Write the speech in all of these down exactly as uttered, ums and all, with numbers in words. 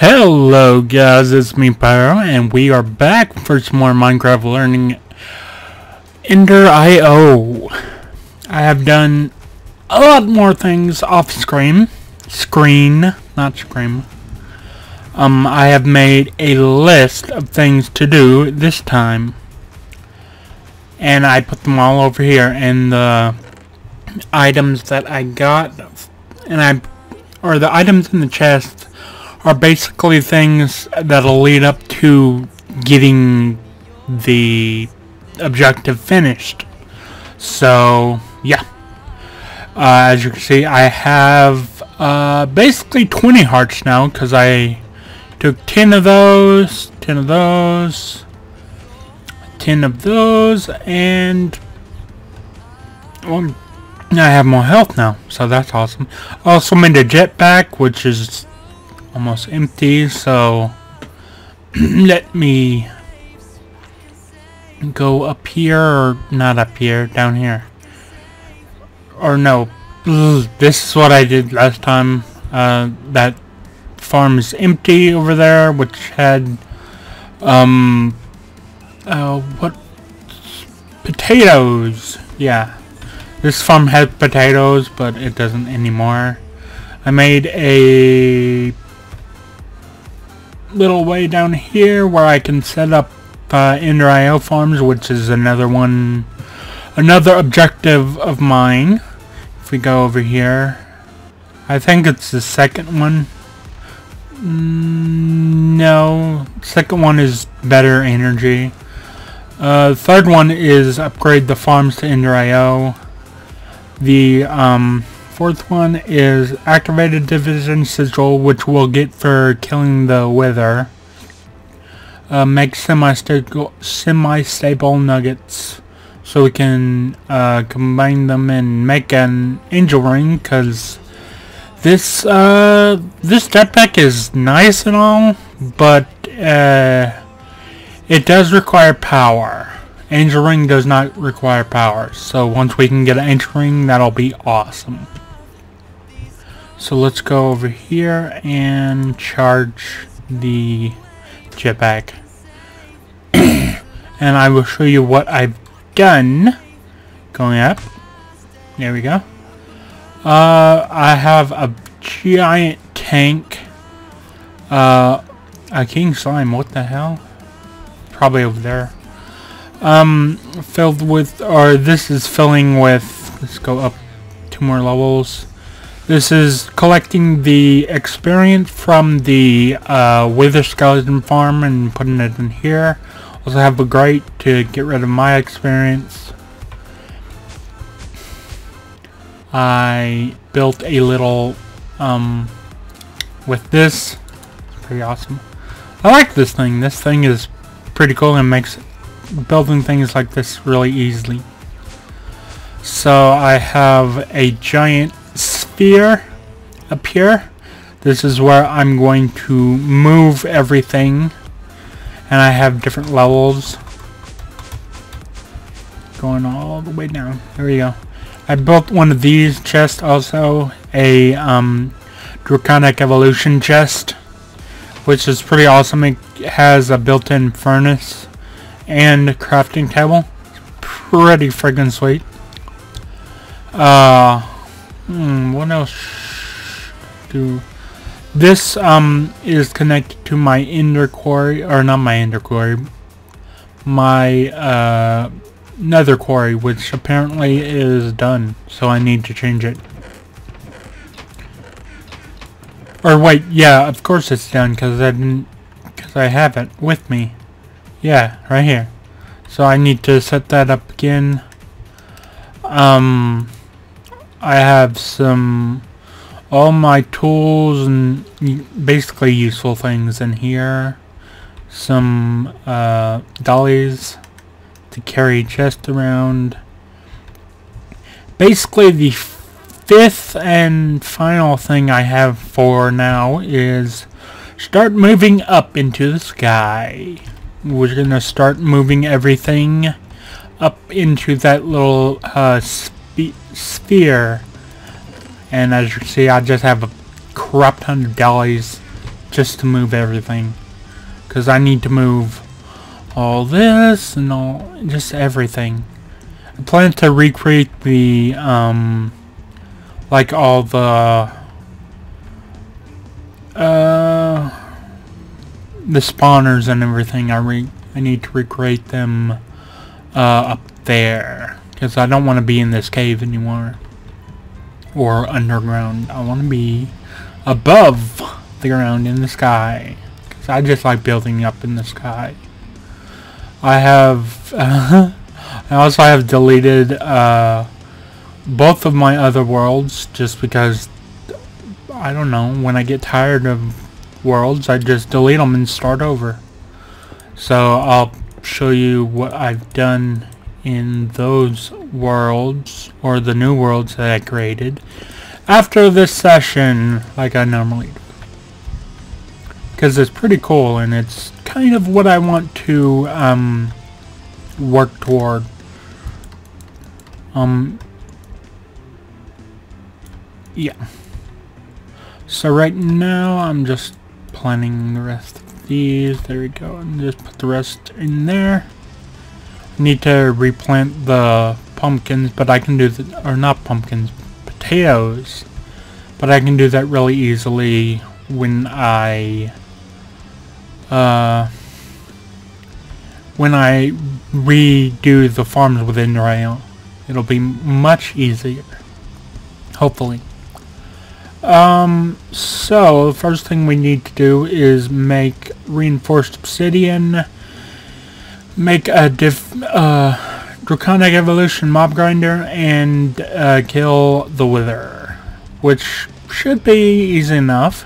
Hello guys, it's me Pyro, and we are back for some more Minecraft learning Ender I O. I have done a lot more things off screen, screen, not scream. Um, I have made a list of things to do this time, and I put them all over here, and the items that I got, and I, or the items in the chest are basically things that'll lead up to getting the objective finished. So yeah, uh, as you can see, I have uh, basically twenty hearts now, because I took ten of those, ten of those, ten of those, and well, I have more health now, so that's awesome. I also made a jetpack, which is almost empty, so let me go up here, or not up here, down here. Or no, this is what I did last time. Uh, that farm is empty over there, which had um, uh, what, potatoes. Yeah, this farm had potatoes, but it doesn't anymore. I made a little way down here where I can set up uh, Ender I O farms, which is another one, another objective of mine. If we go over here, I think it's the second one. Mm, no, second one is better energy. Uh, third one is upgrade the farms to Ender I O. The um, fourth one is activated division sigil, which we'll get for killing the Wither. Uh, make semi-stable semi-stable nuggets, so we can uh, combine them and make an Angel Ring, because this uh, this jetpack is nice and all, but uh, it does require power. Angel Ring does not require power, so once we can get an Angel Ring, that'll be awesome. So let's go over here and charge the jetpack. And I will show you what I've done. Going up. There we go. Uh, I have a giant tank. Uh, a king slime, what the hell? Probably over there. Um, filled with, or this is filling with, let's go up two more levels. This is collecting the experience from the uh, Wither skeleton farm and putting it in here. Also have a grate to get rid of my experience. I built a little um, with this. It's pretty awesome. I like this thing. This thing is pretty cool and makes building things like this really easily. So I have a giant sphere up here. This is where I'm going to move everything, and I have different levels going all the way down. There we go. I built one of these chests also, a um, Draconic Evolution chest, which is pretty awesome. It has a built-in furnace and a crafting table. It's pretty friggin' sweet. Uh, Hmm, what else do? This um is connected to my Ender Quarry, or not my Ender Quarry, my uh, Nether Quarry, which apparently is done, so I need to change it. Or wait, yeah, of course it's done, because I didn't, because I have it with me. Yeah, right here. So I need to set that up again. Um. I have some, all my tools and basically useful things in here. Some uh, dollies to carry chest around. Basically the fifth and final thing I have for now is start moving up into the sky. we're gonna start moving everything up into that little uh, spe sphere. And as you see, I just have a crap ton of dollies just to move everything, because I need to move all this and all, just everything. I plan to recreate the um like all the uh the spawners and everything. I re I need to recreate them uh up there, because I don't want to be in this cave anymore or underground. I want to be above the ground in the sky, because I just like building up in the sky. I have uh, I also have deleted uh, both of my other worlds, just because I don't know, when I get tired of worlds I just delete them and start over. So I'll show you what I've done in those worlds, or the new worlds that I created, after this session, like I normally do, because it's pretty cool and it's kind of what I want to um, work toward. Um, yeah. So right now I'm just planning the rest of these. There we go. And just put the rest in there. Need to replant the pumpkins, but I can do that, or not pumpkins, potatoes. But I can do that really easily when I. Uh, when I redo the farms with Ender I O, it'll be much easier, hopefully. Um, so the first thing we need to do is make reinforced obsidian, make a diff, uh, Draconic Evolution mob grinder, and uh, kill the Wither, which should be easy enough.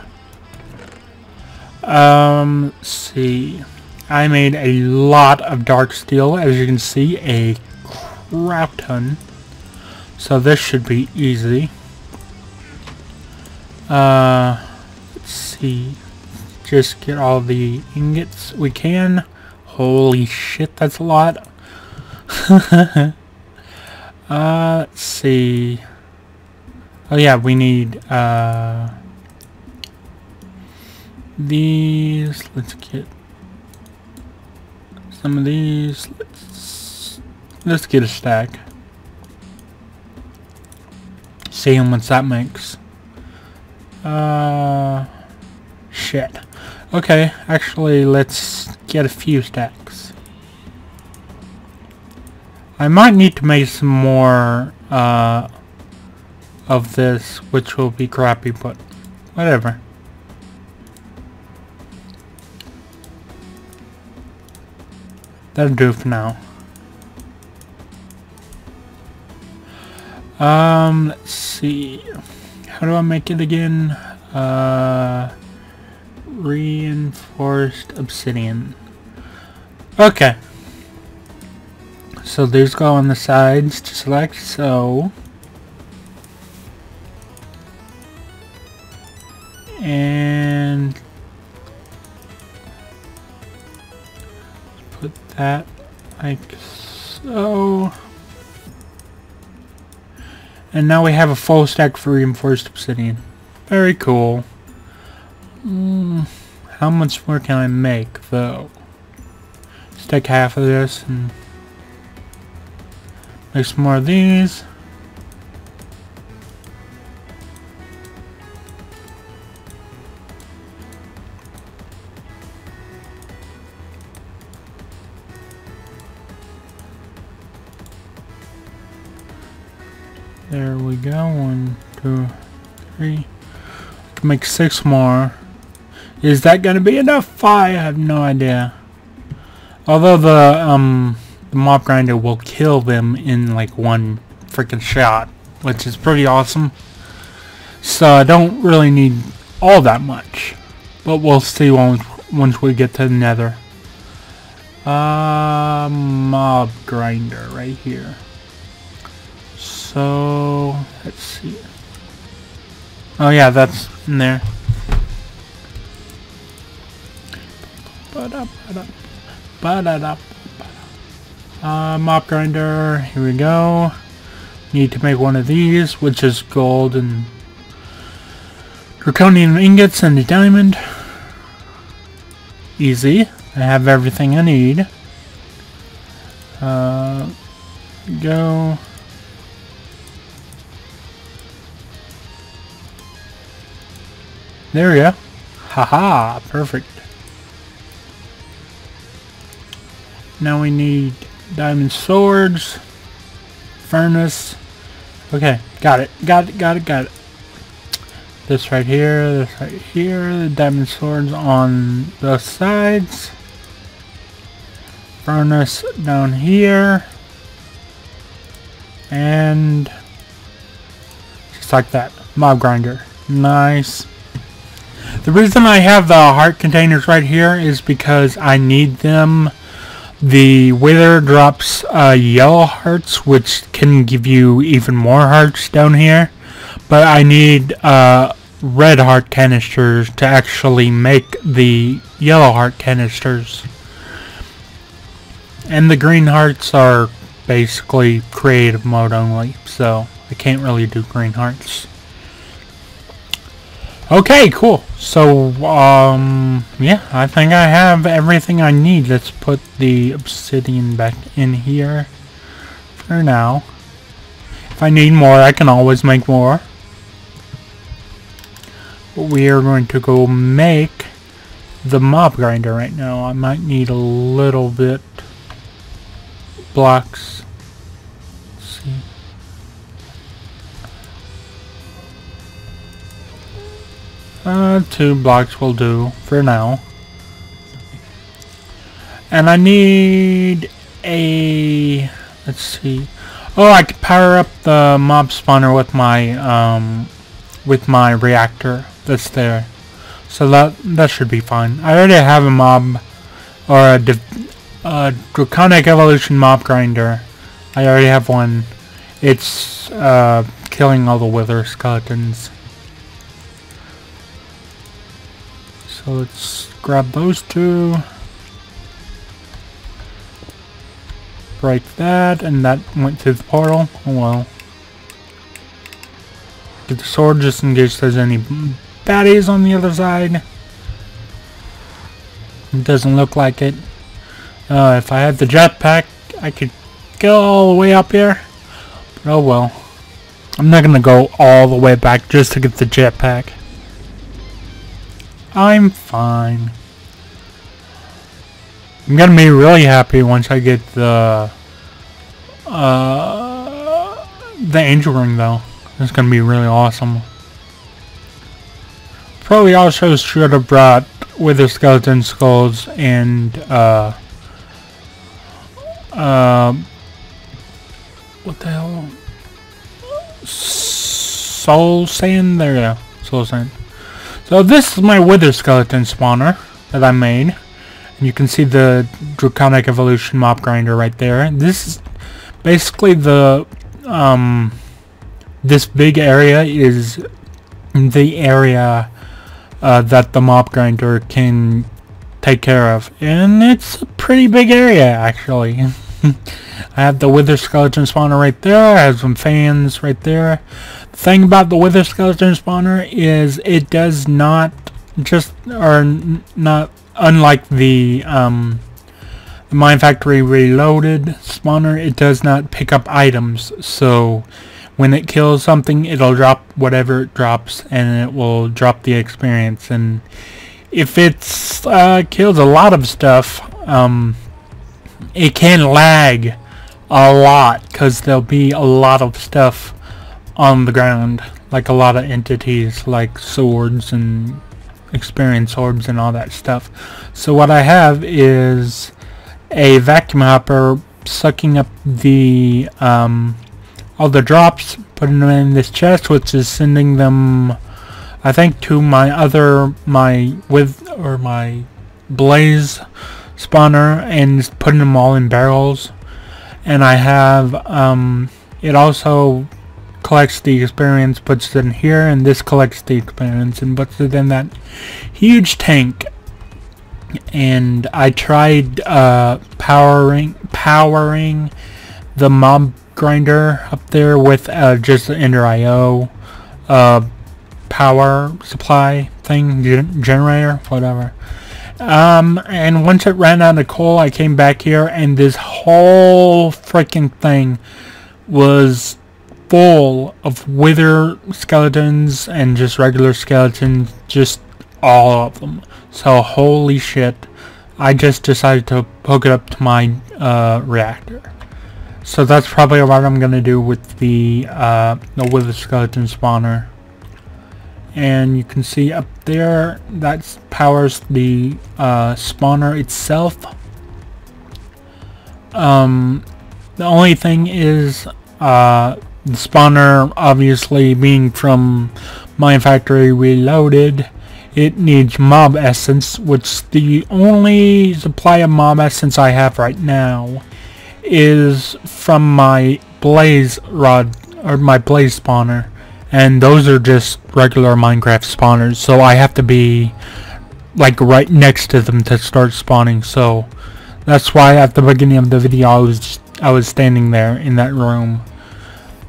Um, let's see. I made a lot of dark steel, as you can see, a crap ton. So this should be easy. Uh, let's see. Just get all the ingots we can. Holy shit, that's a lot. uh, let's see. Oh yeah, we need, uh... these. Let's get some of these. Let's let's get a stack. See how much that makes. Uh, shit. Okay, actually, let's get a few stacks. I might need to make some more uh of this, which will be crappy, but whatever. That'll do for now. Um, let's see. How do I make it again? Uh, reinforced obsidian. Okay. So these go on the sides, just like so. And that, like so. And now we have a full stack for reinforced obsidian. Very cool. Mm, how much more can I make though? Just take half of this and make some more of these. There we go, one, two, three. I can make six more. Is that gonna be enough? I have no idea. Although the um the mob grinder will kill them in like one freaking shot, which is pretty awesome. So I don't really need all that much, but we'll see once once we get to the Nether. Uh, mob grinder right here. So, let's see. Oh yeah, that's in there. Ba-da-da. Uh, mop grinder, here we go. Need to make one of these, which is gold and draconian ingots and a diamond. Easy. I have everything I need. Uh, go. There we go. Haha, perfect. Now we need diamond swords, furnace. Okay, got it, got it, got it, got it. This right here, this right here, the diamond swords on the sides. Furnace down here. And just like that, mob grinder. Nice. The reason I have the heart containers right here is because I need them. The Wither drops uh, yellow hearts, which can give you even more hearts down here. But I need uh, red heart canisters to actually make the yellow heart canisters. And the green hearts are basically creative mode only, so I can't really do green hearts. Okay, cool. So, um, yeah, I think I have everything I need. Let's put the obsidian back in here for now. If I need more, I can always make more. But we are going to go make the mob grinder right now. I might need a little bit blocks. Let's see. Uh, two blocks will do for now. And I need a... Let's see. Oh, I could power up the mob spawner with my, um... with my reactor that's there. So that, that should be fine. I already have a mob... Or a, a Draconic Evolution mob grinder. I already have one. It's, uh, killing all the Wither skeletons. So let's grab those two, break that, and that went through the portal. Oh well. Get the sword just in case there's any baddies on the other side. It doesn't look like it. Uh, if I had the jetpack, I could go all the way up here. But oh well. I'm not gonna go all the way back just to get the jetpack. I'm fine. I'm gonna be really happy once I get the uh, the Angel Ring though. It's gonna be really awesome. Probably also should have brought Wither skeleton skulls and uh, uh, what the hell? Soul Sand? There we go. Soul Sand. So this is my Wither skeleton spawner that I made. And you can see the Draconic Evolution mob grinder right there. This is basically the, um, this big area is the area uh, that the mob grinder can take care of. And it's a pretty big area, actually. I have the Wither skeleton spawner right there. I have some fans right there. The thing about the Wither skeleton spawner is it does not just or not unlike the um, the Mine Factory Reloaded spawner. It does not pick up items. So when it kills something, it'll drop whatever it drops, and it will drop the experience. And if it's uh, kills a lot of stuff, um, it can lag a lot because there'll be a lot of stuff on the ground, like a lot of entities like swords and experience orbs and all that stuff. So what I have is a vacuum hopper sucking up the um, all the drops, putting them in this chest, which is sending them, I think, to my other my with or my blaze spawner and putting them all in barrels. And I have um, it also collects the experience, puts it in here, and this collects the experience and puts it in that huge tank. and I tried uh, powering powering the mob grinder up there with uh, just the Ender I O uh, power supply thing, generator, whatever. Um, and once it ran out of coal, I came back here, and this whole freaking thing was full of wither skeletons and just regular skeletons, just all of them. So holy shit, I just decided to hook it up to my uh, reactor. So that's probably what I'm gonna do with the uh, the wither skeleton spawner. And you can see up there that powers the uh, spawner itself. Um, the only thing is uh, the spawner, obviously being from Mine Factory Reloaded, it needs mob essence, which the only supply of mob essence I have right now is from my blaze rod, or my blaze spawner. And those are just regular Minecraft spawners, so I have to be like right next to them to start spawning. So that's why at the beginning of the video I was I was standing there in that room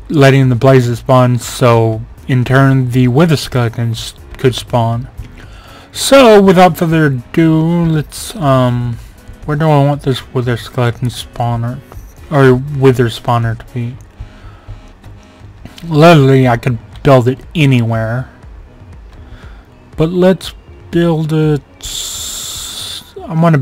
letting the blazes spawn, so in turn the wither skeletons could spawn. So without further ado, let's um where do I want this wither skeleton spawner or wither spawner to be? Literally I could build it anywhere, but let's build it. I'm gonna